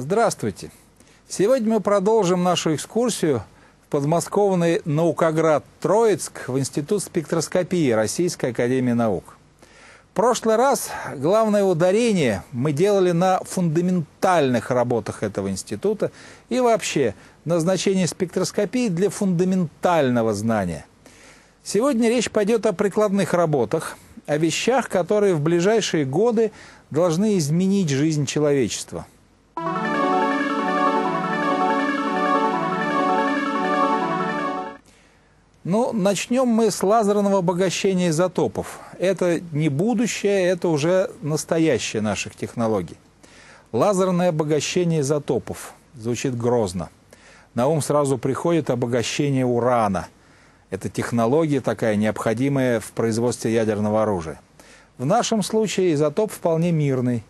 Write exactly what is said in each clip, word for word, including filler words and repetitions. Здравствуйте! Сегодня мы продолжим нашу экскурсию в подмосковный наукоград Троицк в Институт спектроскопии Российской Академии Наук. В прошлый раз главное ударение мы делали на фундаментальных работах этого института и вообще на значении спектроскопии для фундаментального знания. Сегодня речь пойдет о прикладных работах, о вещах, которые в ближайшие годы должны изменить жизнь человечества. Ну, начнем мы с лазерного обогащения изотопов. Это не будущее, это уже настоящее наших технологий. Лазерное обогащение изотопов. Звучит грозно. На ум сразу приходит обогащение урана. Это технология такая, необходимая в производстве ядерного оружия. В нашем случае изотоп вполне мирный.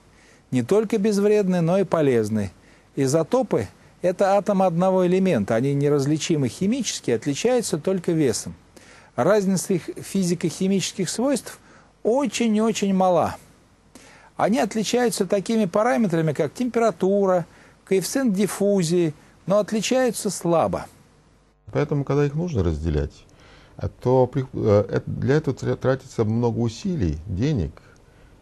Не только безвредный, но и полезный. Изотопы – это атомы одного элемента. Они неразличимы химически, отличаются только весом. Разница их физико-химических свойств очень-очень мала. Они отличаются такими параметрами, как температура, коэффициент диффузии, но отличаются слабо. Поэтому, когда их нужно разделять, то для этого тратится много усилий, денег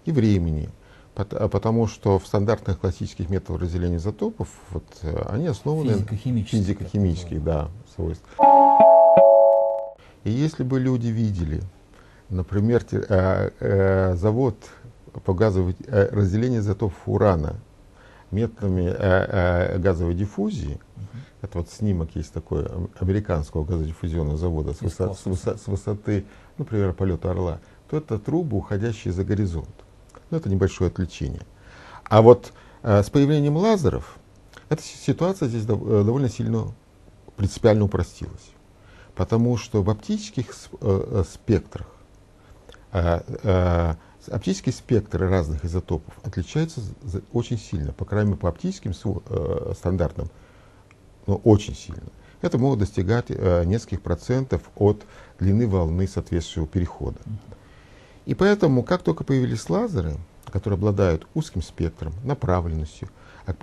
и времени, потому что в стандартных классических методах разделения изотопов вот, они основаны физико-химических физико да, свойств. И если бы люди видели, например, завод по газовому разделению изотопов урана методами газовой диффузии, это вот снимок есть такой американского газодиффузионного завода с, высо с, высо с высоты, например, полета Орла, то это трубы, уходящие за горизонт. Но это небольшое отвлечение. А вот э, с появлением лазеров эта ситуация здесь дов довольно сильно принципиально упростилась. Потому что в оптических э, спектрах э, э, оптические спектры разных изотопов отличаются очень сильно, по крайней мере, по оптическим э, стандартам. Но очень сильно. Это могут достигать э, нескольких процентов от длины волны соответствующего перехода. И поэтому, как только появились лазеры, которые обладают узким спектром, направленностью,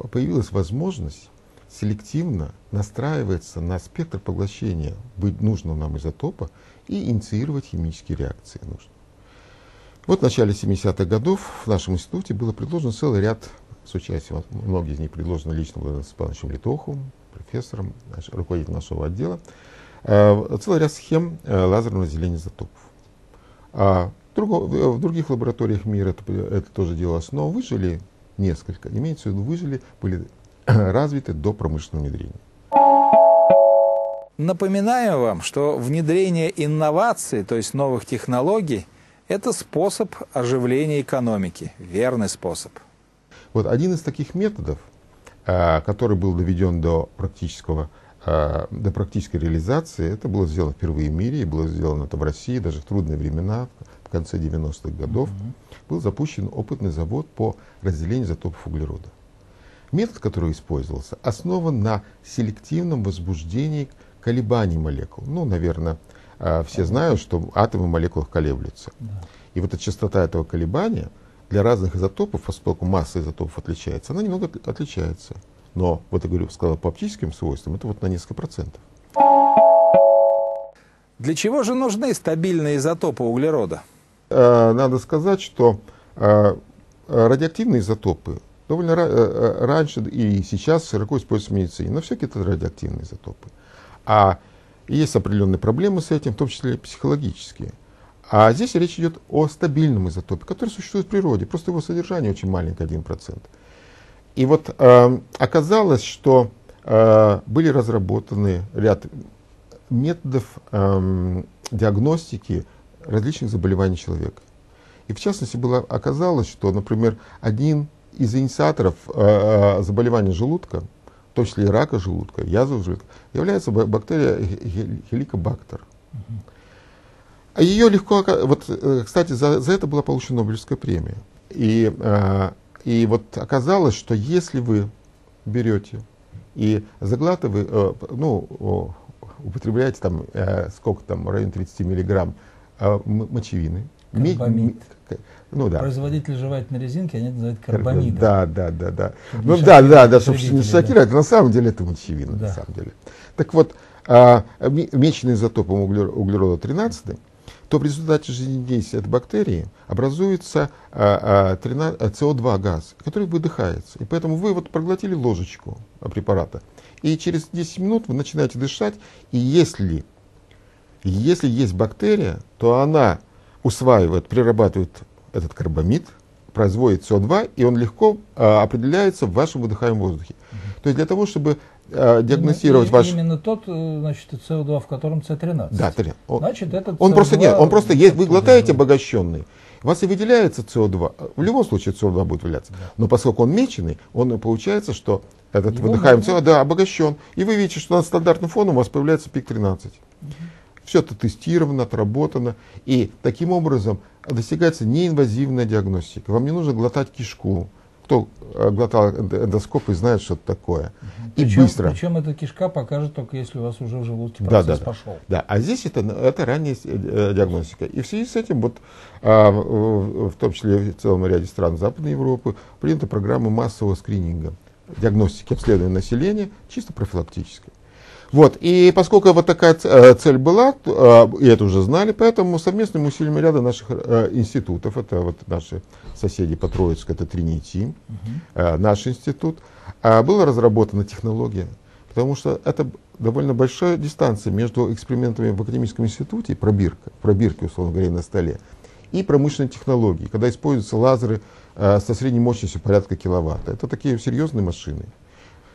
появилась возможность селективно настраиваться на спектр поглощения нужного нам изотопа и инициировать химические реакции нужные. Вот в начале семидесятых годов в нашем институте было предложено целый ряд с участием, многие из них предложены лично Владимиром Исаевичем Летоховым, профессором, руководителем нашего отдела, целый ряд схем лазерного разделения изотопов. А в других лабораториях мира это, это тоже делалось, но выжили несколько, имеется в виду выжили, были развиты до промышленного внедрения. Напоминаю вам, что внедрение инноваций, то есть новых технологий, это способ оживления экономики, верный способ. Вот один из таких методов, который был доведен до, практического, до практической реализации, это было сделано впервые в мире, и было сделано это в России, даже в трудные времена, в конце девяностых годов, Mm-hmm. был запущен опытный завод по разделению изотопов углерода. Метод, который использовался, основан на селективном возбуждении колебаний молекул. Ну, наверное, все знают, что атомы в молекулах колеблются. Mm-hmm. И вот эта частота этого колебания для разных изотопов, поскольку масса изотопов отличается, она немного отличается. Но, вот я говорю, сказал по оптическим свойствам, это вот на несколько процентов. Для чего же нужны стабильные изотопы углерода? Надо сказать, что радиоактивные изотопы довольно раньше и сейчас широко используются в медицине, но все-таки это радиоактивные изотопы. А есть определенные проблемы с этим, в том числе психологические. А здесь речь идет о стабильном изотопе, который существует в природе, просто его содержание очень маленькое, один процент. И вот э, оказалось, что э, были разработаны ряд методов э, диагностики различных заболеваний человека. И в частности, было, оказалось, что, например, один из инициаторов э, заболевания желудка, в том числе и рака желудка, язвы желудка, является бактерия хеликобактер. Ее легко, вот, кстати, за, за это была получена Нобелевская премия. И, э, и вот оказалось, что если вы берете и заглатываете, э, ну, употребляете там, э, сколько там, в районе тридцати миллиграмм э, мочевины, Карбамид. Ну, да. Производители жевательной резинки, они называют карбамидом. Да, да, да, да. Ну да, да, да, чтобы не шокировать, да. На самом деле это очевидно, да. На самом деле. Так вот, а, меченный изотопом углерода тринадцатый, то в результате жизнедействия этой бактерии образуется а, а, си о два газ, который выдыхается. И поэтому вы вот проглотили ложечку препарата. И через десять минут вы начинаете дышать. И если, если есть бактерия, то она усваивает, перерабатывает этот карбамид, производит си о два, и он легко а, определяется в вашем выдыхаемом воздухе. Mm-hmm. То есть для того, чтобы а, диагностировать именно, ваш... Именно тот, значит, си о два, в котором си тринадцать. Да, тринадцать. Он, значит, этот он си о два... Просто, нет, он просто есть, вы глотаете обогащенный, у вас и выделяется си о два. В любом случае си о два будет выделяться. Но поскольку он меченый, он получается, что этот его выдыхаемый си о два, да, обогащен. И вы видите, что над стандартным фоном у вас появляется пик тринадцать. Mm-hmm. Все это тестировано, отработано. И таким образом достигается неинвазивная диагностика. Вам не нужно глотать кишку. Кто глотал эндоскоп и знает, что это такое. И причем, быстро. Причем эта кишка покажет только если у вас уже в желудке процесс, да, да, пошел. Да, да. А здесь это, это ранняя диагностика. И в связи с этим, вот, в том числе в целом ряде стран Западной Европы, принята программа массового скрининга, диагностики, обследования населения, чисто профилактической. Вот. И поскольку вот такая цель была, и это уже знали, поэтому совместными усилиями ряда наших институтов, это вот наши соседи по Троицку, это Тринити, угу. Наш институт, была разработана технология, потому что это довольно большая дистанция между экспериментами в академическом институте, пробирка, пробирки, условно говоря, на столе, и промышленной технологией, когда используются лазеры со средней мощностью порядка киловатта. Это такие серьезные машины.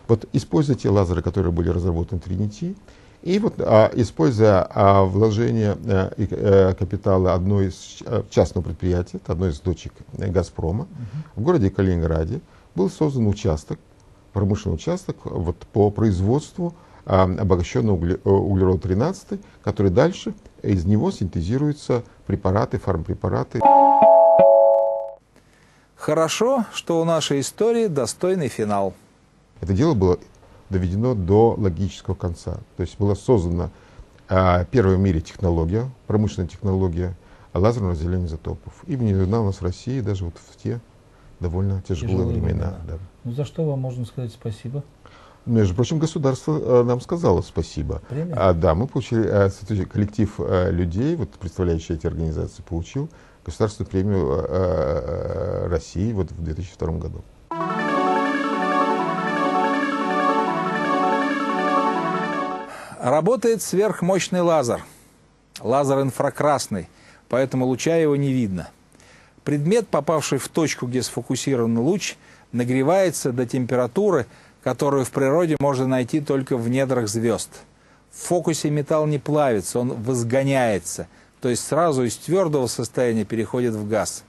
Вот используя те лазеры, которые были разработаны в Тринити, и вот а, используя а, вложение а, и, а, капитала одной из а, частного предприятия, это одной из дочек Газпрома, угу. В городе Калининграде был создан участок, промышленный участок вот, по производству а, обогащенного угле, углерода тринадцать, который дальше из него синтезируются препараты, фармпрепараты. Хорошо, что у нашей истории достойный финал. Это дело было доведено до логического конца. То есть была создана а, первая в мире технология, промышленная технология лазерного разделения изотопов. И внедрена у нас в России даже вот в те довольно тяжелые, тяжелые времена. времена. Да. Ну, за что вам можно сказать спасибо? Между прочим, государство а, нам сказало спасибо. А, да, мы получили, а, коллектив а, людей, вот, представляющих эти организации, получил государственную премию а, а, России вот, в две тысячи втором году. Работает сверхмощный лазер. Лазер инфракрасный, поэтому луча его не видно. Предмет, попавший в точку, где сфокусирован луч, нагревается до температуры, которую в природе можно найти только в недрах звезд. В фокусе металл не плавится, он возгоняется, то есть сразу из твердого состояния переходит в газ.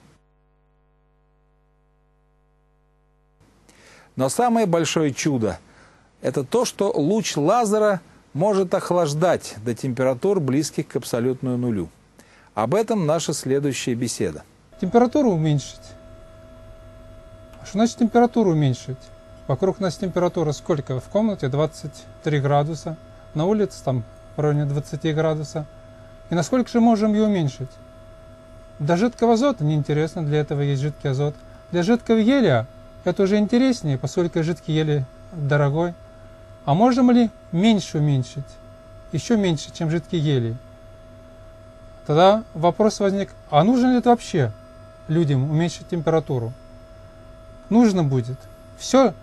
Но самое большое чудо – это то, что луч лазера может охлаждать до температур, близких к абсолютному нулю. Об этом наша следующая беседа. Температуру уменьшить. Что значит температуру уменьшить? Вокруг нас температура сколько? В комнате двадцать три градуса, на улице там в районе двадцати градусов. И насколько же можем ее уменьшить? До жидкого азота неинтересно, для этого есть жидкий азот. Для жидкого гелия это уже интереснее, поскольку жидкий гелий дорогой. А можем ли меньше уменьшить, еще меньше, чем жидкий гелий? Тогда вопрос возник, а нужно ли это вообще людям уменьшить температуру? Нужно будет. Все,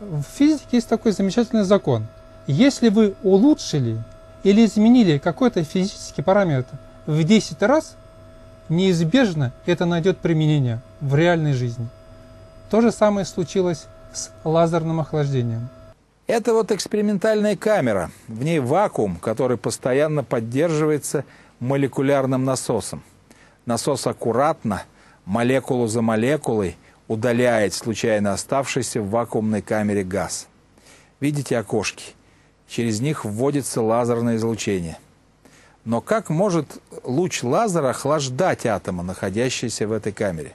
в физике есть такой замечательный закон. Если вы улучшили или изменили какой-то физический параметр в десять раз, неизбежно это найдет применение в реальной жизни. То же самое случилось с лазерным охлаждением. Это вот экспериментальная камера, в ней вакуум, который постоянно поддерживается молекулярным насосом. Насос аккуратно, молекулу за молекулой, удаляет случайно оставшийся в вакуумной камере газ. Видите окошки? Через них вводится лазерное излучение. Но как может луч лазера охлаждать атомы, находящиеся в этой камере?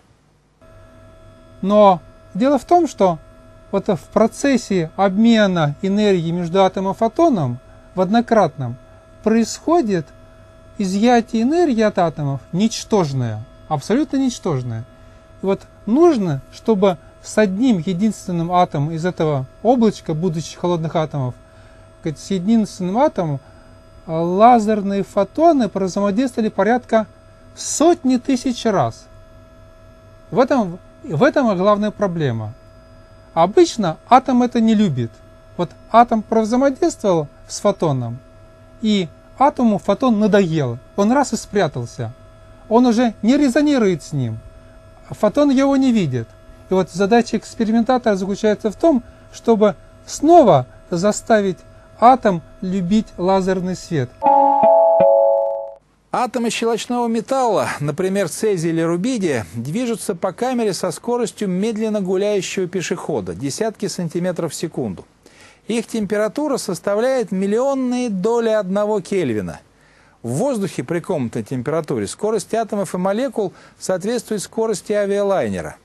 Но дело в том, что вот в процессе обмена энергии между атомом и фотоном в однократном происходит изъятие энергии от атомов ничтожное, абсолютно ничтожное. И вот нужно, чтобы с одним единственным атомом из этого облачка будущих холодных атомов, с единственным атомом лазерные фотоны взаимодействовали порядка сотни тысяч раз. В этом, в этом и главная проблема. Обычно атом это не любит. Вот атом взаимодействовал с фотоном, и атому фотон надоел. Он раз и спрятался. Он уже не резонирует с ним. Фотон его не видит. И вот задача экспериментатора заключается в том, чтобы снова заставить атом любить лазерный свет. Атомы щелочного металла, например, цезия или рубидия, движутся по камере со скоростью медленно гуляющего пешехода, десятки сантиметров в секунду. Их температура составляет миллионные доли одного Кельвина. В воздухе при комнатной температуре скорость атомов и молекул соответствует скорости авиалайнера.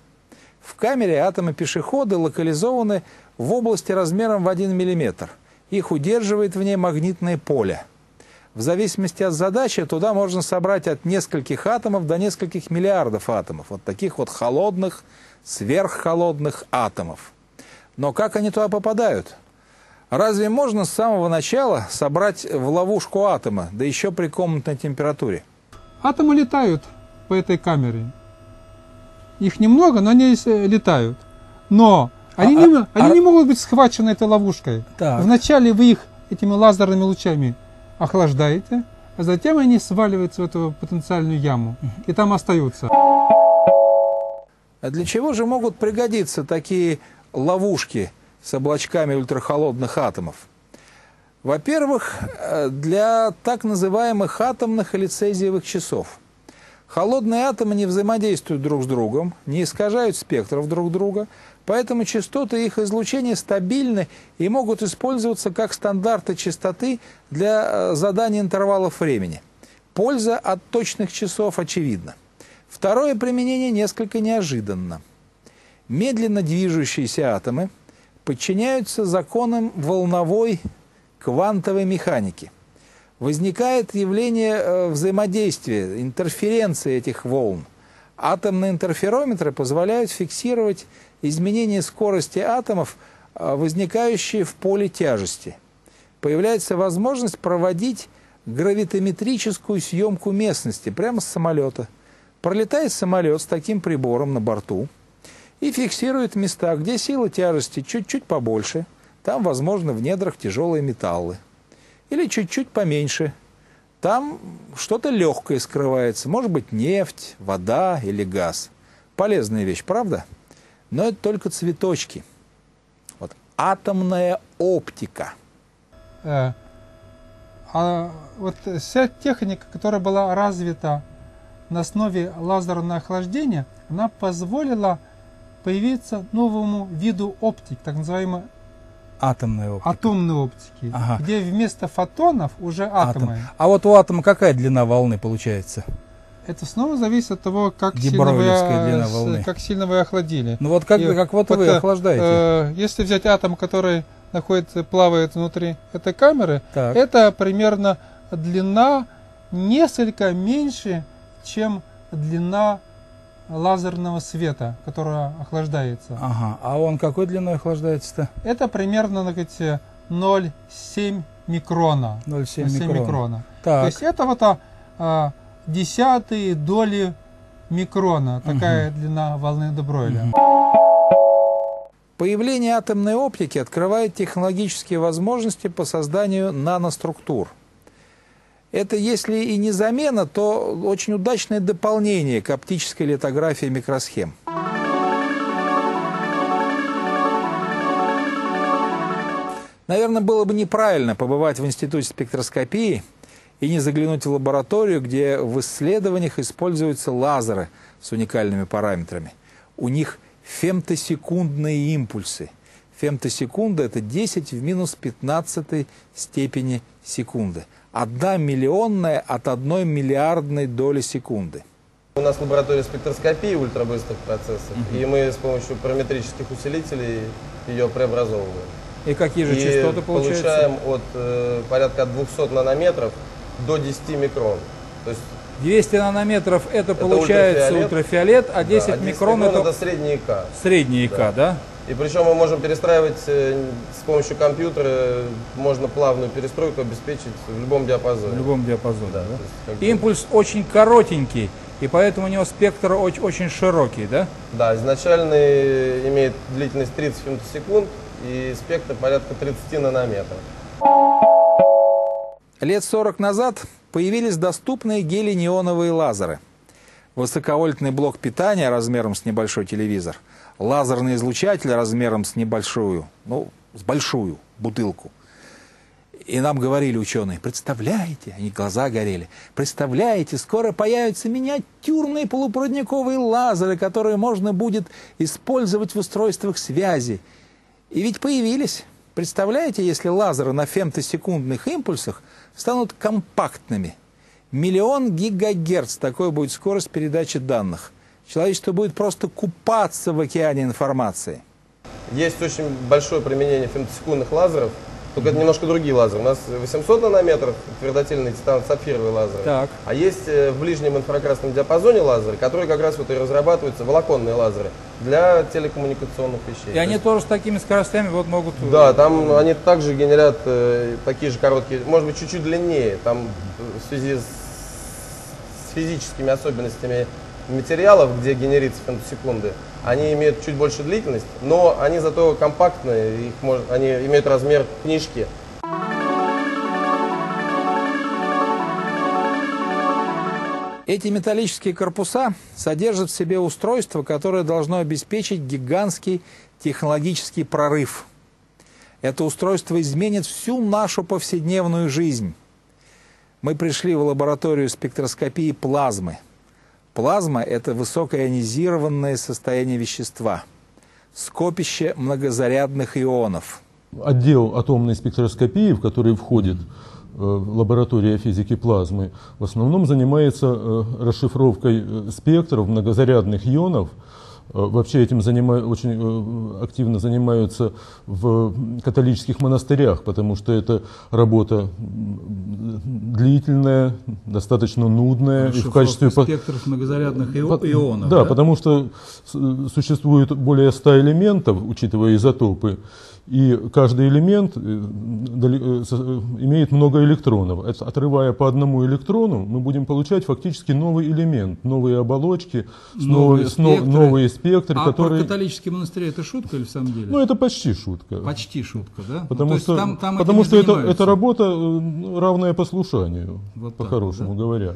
В камере атомы-пешеходы локализованы в области размером в один миллиметр. Их удерживает в ней магнитное поле. В зависимости от задачи туда можно собрать от нескольких атомов до нескольких миллиардов атомов. Вот таких вот холодных, сверххолодных атомов. Но как они туда попадают? Разве можно с самого начала собрать в ловушку атома, да еще при комнатной температуре? Атомы летают по этой камере. Их немного, но они летают. Но они, а, не, а, они а... не могут быть схвачены этой ловушкой. Так. Вначале вы их этими лазерными лучами охлаждаете, а затем они сваливаются в эту потенциальную яму и там остаются. А для чего же могут пригодиться такие ловушки с облачками ультрахолодных атомов? Во-первых, для так называемых атомных или цезиевых часов. Холодные атомы не взаимодействуют друг с другом, не искажают спектров друг друга, поэтому частоты их излучения стабильны и могут использоваться как стандарты частоты для задания интервалов времени. Польза от точных часов очевидна. Второе применение несколько неожиданно. Медленно движущиеся атомы подчиняются законам волновой квантовой механики. Возникает явление взаимодействия, интерференции этих волн. Атомные интерферометры позволяют фиксировать изменения скорости атомов, возникающие в поле тяжести. Появляется возможность проводить гравитометрическую съемку местности прямо с самолета. Пролетает самолет с таким прибором на борту и фиксирует места, где сила тяжести чуть-чуть побольше, там, возможно, в недрах тяжелые металлы. Или чуть-чуть поменьше, там что-то легкое скрывается, может быть, нефть, вода или газ. Полезная вещь, правда? Но это только цветочки. Вот атомная оптика. А, а вот вся техника, которая была развита на основе лазерного охлаждения, она позволила появиться новому виду оптик, так называемой атомной оптики, атомной оптики, ага. Где вместо фотонов уже атомы. Атом. А вот у атома какая длина волны получается? Это снова зависит от того, как, сильно вы, как сильно вы охладили. Ну вот как, и, как вот, вот вы охлаждаете. Э, если взять атом, который находится, плавает внутри этой камеры, так. Это примерно длина несколько меньше, чем длина лазерного света, которое охлаждается. Ага. А он какой длиной охлаждается-то? Это примерно ноль целых семь микрона. ноль целых семь микрона. Так. То есть это вот а, десятые доли микрона. Такая угу. длина волны де Бройля. Угу. Появление атомной оптики открывает технологические возможности по созданию наноструктур. Это, если и не замена, то очень удачное дополнение к оптической литографии микросхем. Наверное, было бы неправильно побывать в Институте спектроскопии и не заглянуть в лабораторию, где в исследованиях используются лазеры с уникальными параметрами. У них фемтосекундные импульсы. Фемтосекунда – это десять в минус пятнадцатой степени секунды. Одна миллионная от одной миллиардной доли секунды. У нас лаборатория спектроскопии ультрабыстрых процессов, mm-hmm. и мы с помощью параметрических усилителей ее преобразовываем. И какие же и частоты получаются? Получаем от э, порядка от двухсот нанометров до десяти микрон. То есть двести нанометров это, это получается ультрафиолет, ультрафиолет, а десять, да, а десять микрон, микрон это, это средний ИК. Средний ИК, да. да? И причем мы можем перестраивать с помощью компьютера, можно плавную перестройку обеспечить в любом диапазоне. В любом диапазоне, да. да? Есть, импульс очень коротенький, и поэтому у него спектр очень, очень широкий, да? Да, изначально имеет длительность тридцать фемтосекунд и спектр порядка тридцати нанометров. лет сорок назад появились доступные гелий-неоновые лазеры. Высоковольтный блок питания размером с небольшой телевизор, лазерный излучатель размером с небольшую, ну, с большую бутылку. И нам говорили ученые, представляете, они глаза горели, представляете, скоро появятся миниатюрные полупроводниковые лазеры, которые можно будет использовать в устройствах связи. И ведь появились. Представляете, если лазеры на фемтосекундных импульсах станут компактными. Миллион гигагерц, такой будет скорость передачи данных. Человечество будет просто купаться в океане информации. Есть очень большое применение фемтосекундных лазеров, только это немножко другие лазеры. У нас восемьсот нанометров, твердотельный титан-сапфировый лазер. Так. А есть в ближнем инфракрасном диапазоне лазеры, которые как раз вот и разрабатываются, волоконные лазеры, для телекоммуникационных вещей. И То они есть... тоже с такими скоростями вот могут... Да, там они также генерят э, такие же короткие, может быть, чуть-чуть длиннее, там в связи с, с физическими особенностями материалов, где генерится фемтосекунды, они имеют чуть больше длительность, но они зато компактные, их может, они имеют размер книжки. Эти металлические корпуса содержат в себе устройство, которое должно обеспечить гигантский технологический прорыв. Это устройство изменит всю нашу повседневную жизнь. Мы пришли в лабораторию спектроскопии плазмы. Плазма – это высокоионизированное состояние вещества, скопище многозарядных ионов. Отдел атомной спектроскопии, в который входит лаборатория физики плазмы, в основном занимается расшифровкой спектров многозарядных ионов. Вообще этим занимают, очень активно занимаются в католических монастырях, потому что это работа длительная, достаточно нудная. И в качестве спектров многозарядных ионов. Да, да, потому что существует более ста элементов, учитывая изотопы, и каждый элемент имеет много электронов. Отрывая по одному электрону, мы будем получать фактически новый элемент, новые оболочки, новые спектры. Новые спектры а которые... про католические монастыри это шутка или в самом деле? Ну, это почти шутка. Почти шутка, да? Потому ну, что, там, там потому что это, это работа, равная послушанию, вот по-хорошему да. говоря.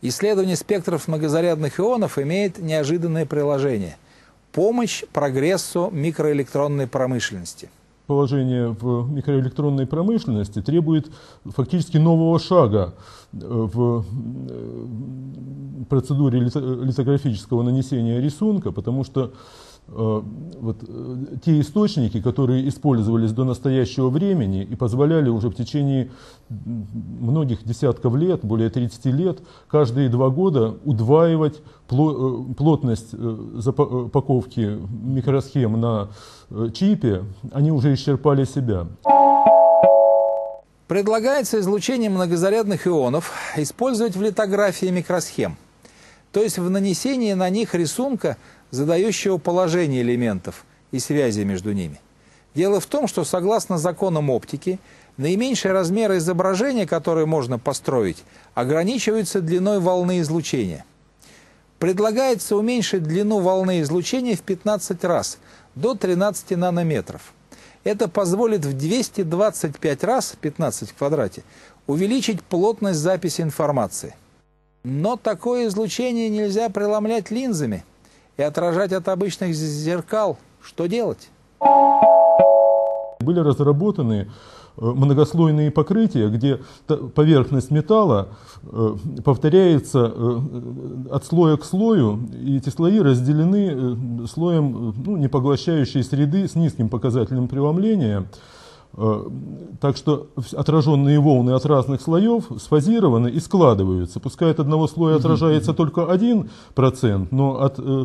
Исследование спектров многозарядных ионов имеет неожиданное приложение. Помощь прогрессу микроэлектронной промышленности. Положение в микроэлектронной промышленности требует фактически нового шага в процедуре литографического нанесения рисунка, потому что вот те источники, которые использовались до настоящего времени и позволяли уже в течение многих десятков лет, более тридцати лет, каждые два года удваивать плотность упаковки микросхем на чипе, они уже исчерпали себя. Предлагается излучение многозарядных ионов использовать в литографии микросхем, то есть в нанесении на них рисунка, задающего положение элементов и связи между ними. Дело в том, что согласно законам оптики, наименьшие размеры изображения, которые можно построить, ограничиваются длиной волны излучения. Предлагается уменьшить длину волны излучения в пятнадцать раз, до тринадцати нанометров. Это позволит в двести двадцать пять раз, пятнадцать в квадрате, увеличить плотность записи информации. Но такое излучение нельзя преломлять линзами и отражать от обычных зеркал. Что делать? Были разработаны многослойные покрытия, где поверхность металла повторяется от слоя к слою, и эти слои разделены слоем ну, непоглощающей среды с низким показателем преломления. Так что отраженные волны от разных слоев сфазированы и складываются. Пускай от одного слоя отражается только один процент, но от э, э,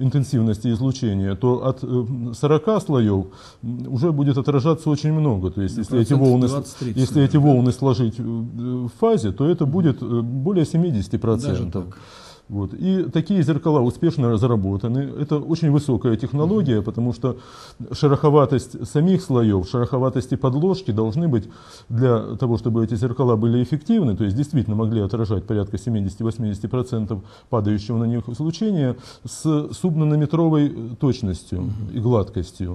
интенсивности излучения, то от сорока слоев уже будет отражаться очень много. То есть, если эти волны, если эти волны сложить в фазе, то это будет более семидесяти процентов. Вот. И такие зеркала успешно разработаны. Это очень высокая технология, потому что шероховатость самих слоев, шероховатости подложки должны быть для того, чтобы эти зеркала были эффективны, то есть действительно могли отражать порядка семидесяти-восьмидесяти процентов падающего на них излучения с субнанометровой точностью и гладкостью.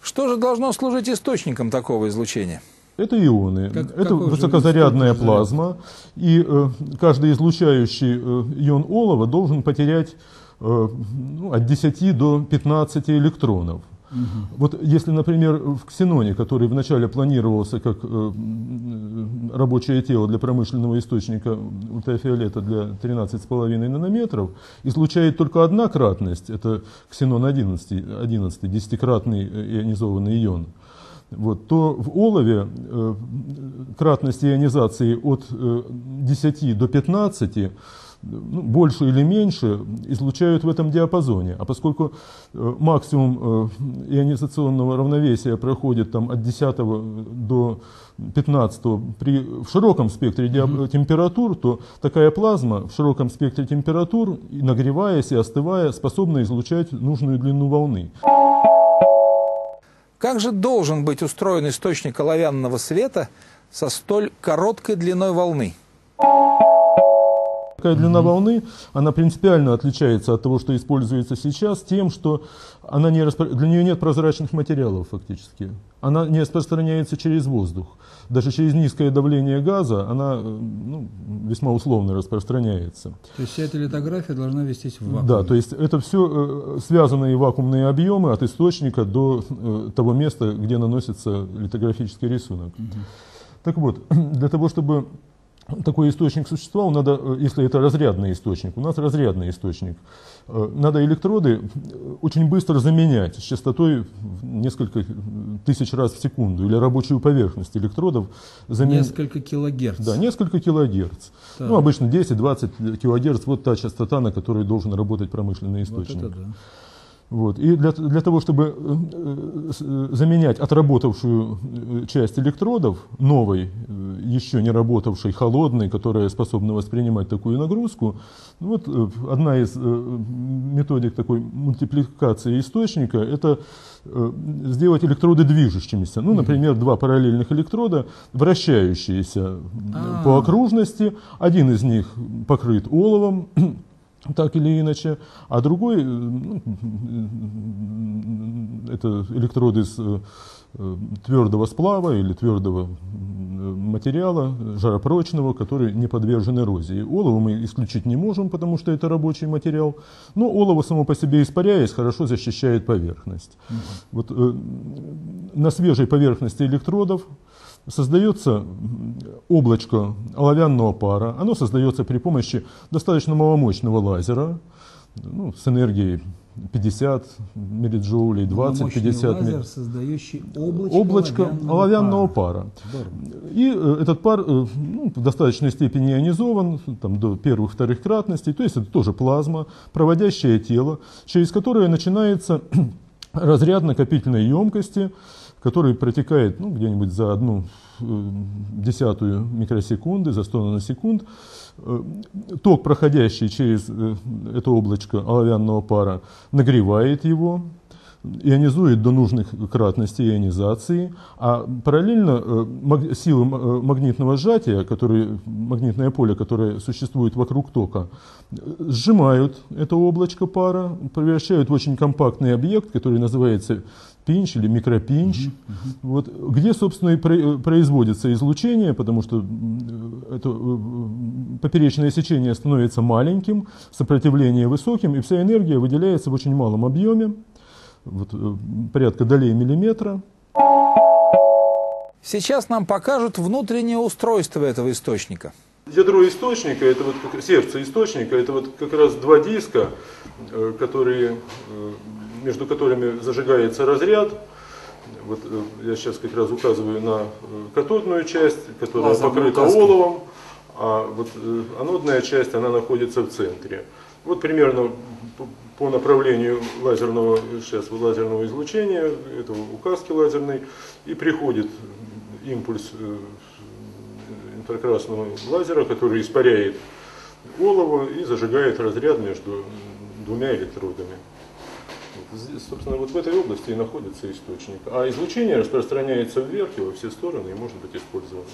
Что же должно служить источником такого излучения? Это ионы, как, это высокозарядная плазма, и э, каждый излучающий э, ион олова должен потерять э, ну, от десяти до пятнадцати электронов. Угу. Вот если, например, в ксеноне, который вначале планировался как э, рабочее тело для промышленного источника ультрафиолета для тринадцати с половиной нанометров, излучает только одна кратность, это ксенон одиннадцать, одиннадцать, десятикратный ионизованный ион. Вот, то в олове э, кратность ионизации от э, десяти до пятнадцати, ну, больше или меньше, излучают в этом диапазоне. А поскольку э, максимум э, ионизационного равновесия проходит там, от десяти до пятнадцати при, в широком спектре диап- температур, то такая плазма в широком спектре температур, и нагреваясь и остывая, способна излучать нужную длину волны. Как же должен быть устроен источник оловянного света со столь короткой длиной волны? Такая длина волны, она принципиально отличается от того, что используется сейчас, тем, что она не распро... для нее нет прозрачных материалов фактически. Она не распространяется через воздух. Даже через низкое давление газа она, ну, весьма условно распространяется. То есть вся эта литография должна вестись в вакууме? Да, то есть это все связанные вакуумные объемы от источника до того места, где наносится литографический рисунок. Угу. Так вот, для того, чтобы... такой источник существовал, надо, если это разрядный источник, у нас разрядный источник, надо электроды очень быстро заменять с частотой несколько тысяч раз в секунду, или рабочую поверхность электродов заменять. Несколько килогерц. Да, несколько килогерц. Так. Ну, обычно десять-двадцать килогерц, вот та частота, на которой должен работать промышленный источник. Вот это да. Вот. И для, для того, чтобы заменять отработавшую часть электродов, новой, еще не работавшей, холодной, которая способна воспринимать такую нагрузку, вот одна из методик такой мультипликации источника – это сделать электроды движущимися. Ну, например, два параллельных электрода, вращающиеся А-а-а. по окружности, один из них покрыт оловом, так или иначе, а другой, ну, это электроды из твердого сплава или твердого материала, жаропрочного, который не подвержен эрозии. Олово мы исключить не можем, потому что это рабочий материал, но олово само по себе, испаряясь, хорошо защищает поверхность. Угу. Вот, э, на свежей поверхности электродов создается облачко оловянного пара. Оно создается при помощи достаточно маломощного лазера, ну, с энергией пятьдесят миллиджоулей, двадцать-пятьдесят миллиджоулей, создающий облачко, облачко оловянного, оловянного пара. пара. И этот пар, ну, в достаточной степени ионизован там, до первых-вторых кратностей, то есть это тоже плазма, проводящее тело, через которое начинается разряд накопительной емкости, который протекает, ну, где-нибудь за одну десятую микросекунды, за сто наносекунд. Ток, проходящий через это облачко оловянного пара, нагревает его, ионизует до нужных кратностей ионизации, а параллельно силы магнитного сжатия, которые, магнитное поле, которое существует вокруг тока, сжимают это облачко пара, превращают в очень компактный объект, который называется пинч или микропинч, uh-huh, uh-huh. Вот, где, собственно, и производится излучение, потому что это поперечное сечение становится маленьким, сопротивление высоким, и вся энергия выделяется в очень малом объеме, вот, порядка долей миллиметра. Сейчас нам покажут внутреннее устройство этого источника. Ядро источника, это вот как, сердце источника, это вот как раз два диска, которые... между которыми зажигается разряд. Вот я сейчас как раз указываю на катодную часть, которая покрыта оловом, а вот анодная часть, она находится в центре. Вот примерно по направлению лазерного, сейчас, лазерного излучения, этого указки лазерной, и приходит импульс инфракрасного лазера, который испаряет олово и зажигает разряд между двумя электродами. Собственно, вот в этой области и находится источник. А излучение распространяется вверх и во все стороны и может быть использовано.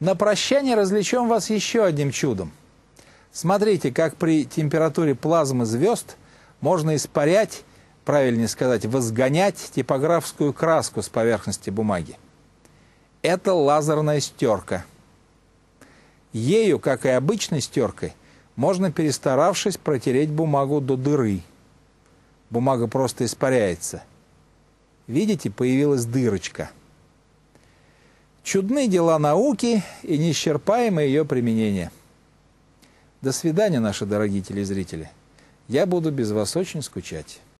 На прощание развлечем вас еще одним чудом. Смотрите, как при температуре плазмы звезд можно испарять, правильнее сказать, возгонять типографскую краску с поверхности бумаги. Это лазерная стерка. Ею, как и обычной стеркой, можно, перестаравшись, протереть бумагу до дыры. Бумага просто испаряется. Видите, появилась дырочка. Чудны дела науки и неисчерпаемое ее применение. До свидания, наши дорогие телезрители. Я буду без вас очень скучать.